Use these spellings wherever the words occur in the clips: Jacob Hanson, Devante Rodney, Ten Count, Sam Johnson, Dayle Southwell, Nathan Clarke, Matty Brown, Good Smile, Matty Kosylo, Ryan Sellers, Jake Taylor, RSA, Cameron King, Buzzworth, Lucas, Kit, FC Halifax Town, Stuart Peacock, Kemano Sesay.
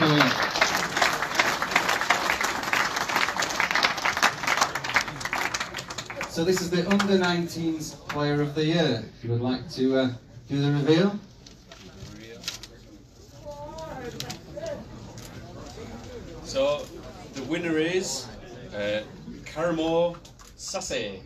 Brilliant. So this is the Under-19s Player of the Year. If you would like to do the reveal. So the winner is Kemano Sesay.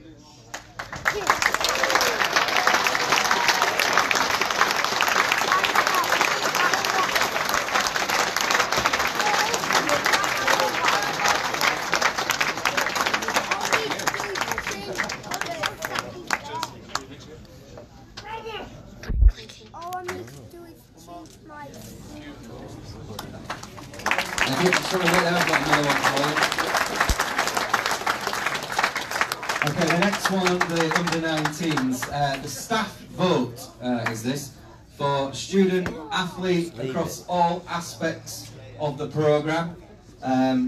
The staff vote is this for student athlete across all aspects of the programme.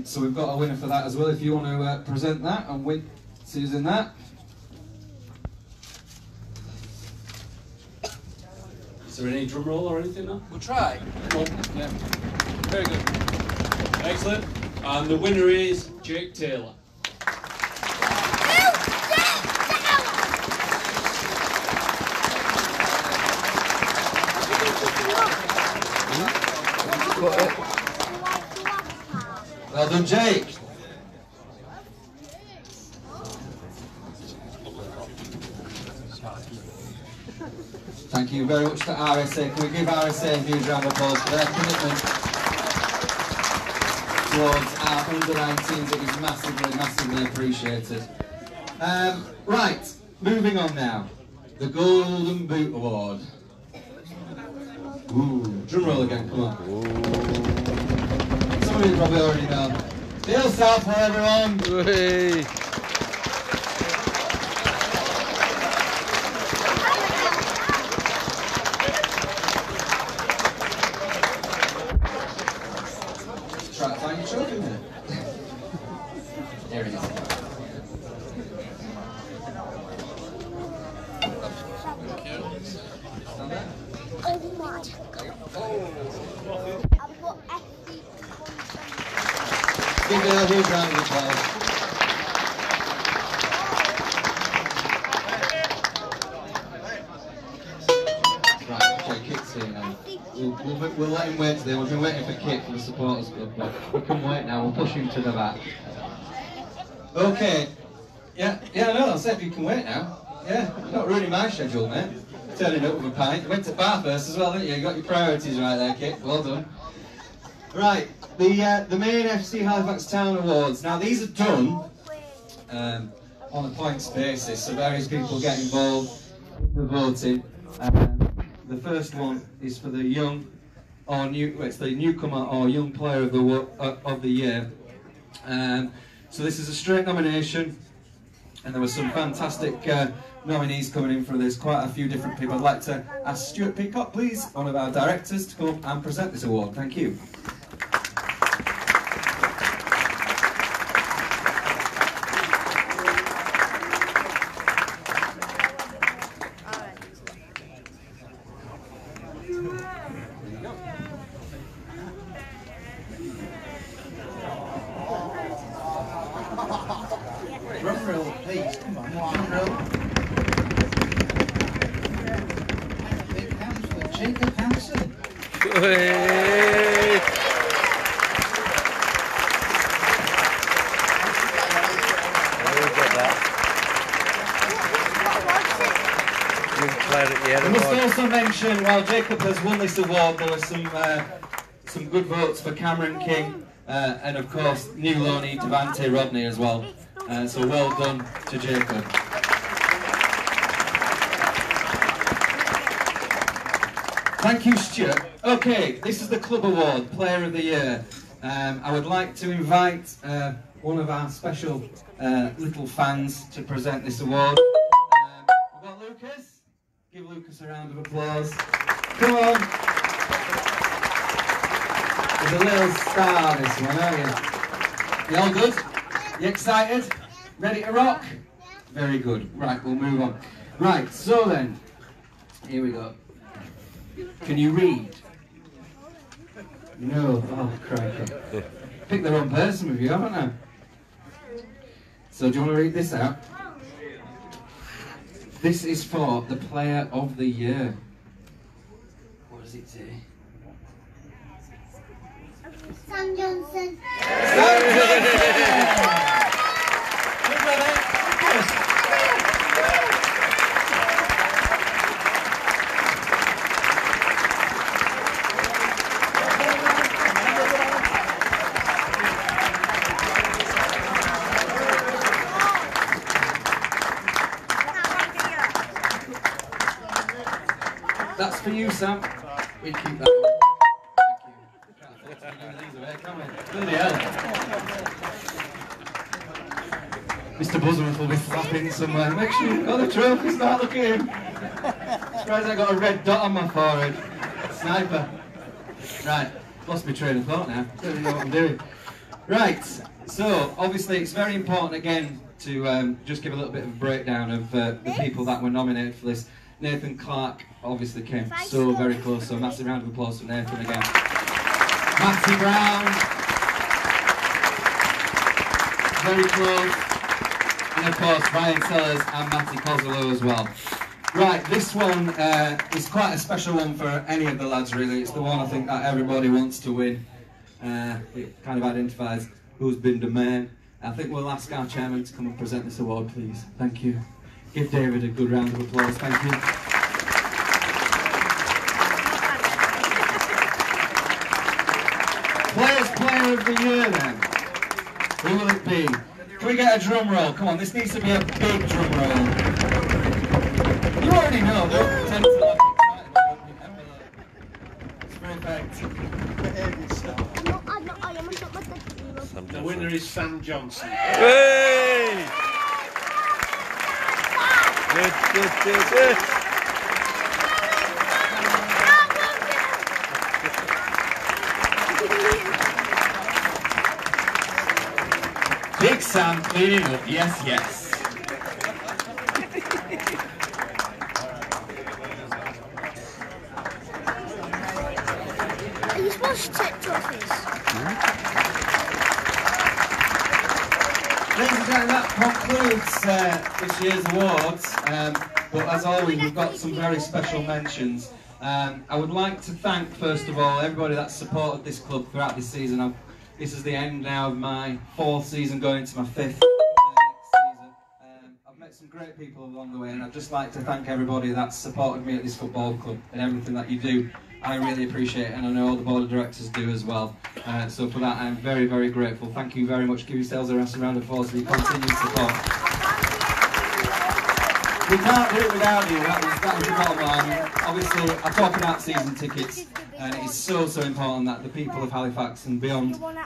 So we've got a winner for that as well. If you want to present that and win, Susan, that. Is there any drum roll or anything now? We'll try. Oh, yeah. Very good. Excellent. And the winner is Jake Taylor. Well done, Jake. Thank you very much to RSA. Can we give RSA a huge round of applause for their commitment towards our Under-19s? It is massively, massively appreciated. Right, moving on now. The Golden Boot Award. Ooh, drum roll again, come on. Ooh. Some of you probably already know. Dayle Southwell, everyone! Whey. Try to find your trophy there. There it is. Stand there. Oh my God. I've got FC. Give it a huge round of applause. Right, okay, Kit's here now. We'll let him wait today. We've been waiting for Kit from the supporters club, but we can wait now. We'll push him to the back. Okay. Yeah, no, I said you can wait now. Yeah, you're not ruining my schedule, mate. Turning up with a pint. You went to bar first as well, didn't you? You got your priorities right there, Kit. Well done. Right, the main FC Halifax Town Awards. Now, these are done on a points basis, so various people get involved in the voting. The first one is for the newcomer or young player of the year. So this is a straight nomination, and there were some fantastic nominees coming in for this, quite a few different people. I'd like to ask Stuart Peacock, please, one of our directors, to come up and present this award. Thank you. While Jacob has won this award, there were some good votes for Cameron King and of course new loanee Devante Rodney as well. So well done to Jacob. Thank you, Stuart. Okay, this is the Club Award, Player of the Year. I would like to invite one of our special little fans to present this award. We've got Lucas. Give Lucas a round of applause. Come on! He's a little star, this one, aren't you? You all good? You excited? Ready to rock? Very good. Right, we'll move on. Right, so then, here we go. Can you read? No, oh, crikey. Picked the wrong person with you, haven't I? So do you want to read this out? This is for the Player of the Year. What does it say? Sam Johnson. Sam Johnson! That's for you, Sam. We keep that one. Thank you. Can't afford to give these away, can we? Bloody hell. Mr. Buzzworth will be flapping somewhere. Make sure you've got the trophies now, look at him. I'm surprised I got a red dot on my forehead. Sniper. Right, lost my train of thought now. Don't even know what I'm doing. Right, so obviously it's very important again to just give a little bit of a breakdown of the people that were nominated for this. Nathan Clarke obviously came so very close, so a massive round of applause for Nathan again. Matty Brown, very close, and of course Ryan Sellers and Matty Kosylo as well. Right, this one is quite a special one for any of the lads really. It's the one I think that everybody wants to win. It kind of identifies who's been the man. I think we'll ask our chairman to come and present this award, please. Thank you. Give David a good round of applause, thank you. Players' Player of the Year then. Who will it be? Can we get a drum roll? Come on, this needs to be a big drum roll. You already know, don't pretend to look excited. It's perfect. The winner is Sam Johnson. Hey! Good. Big Sam cleaning up, yes. Are you supposed to take trophies? Ladies and gentlemen, that concludes this year's awards. But as always, we've got some very special mentions. I would like to thank, first of all, everybody that's supported this club throughout this season. This is the end now of my 4th season, going into my 5th next season. I've met some great people along the way, and I'd just like to thank everybody that's supported me at this football club and everything that you do. I really appreciate it, and I know all the board of directors do as well. So for that, I'm very, very grateful. Thank you very much. Give yourselves a round of applause for your continued support. We can't do it without you, that was the bottom line. Obviously, I talk about season tickets, and it is so important that the people of Halifax and beyond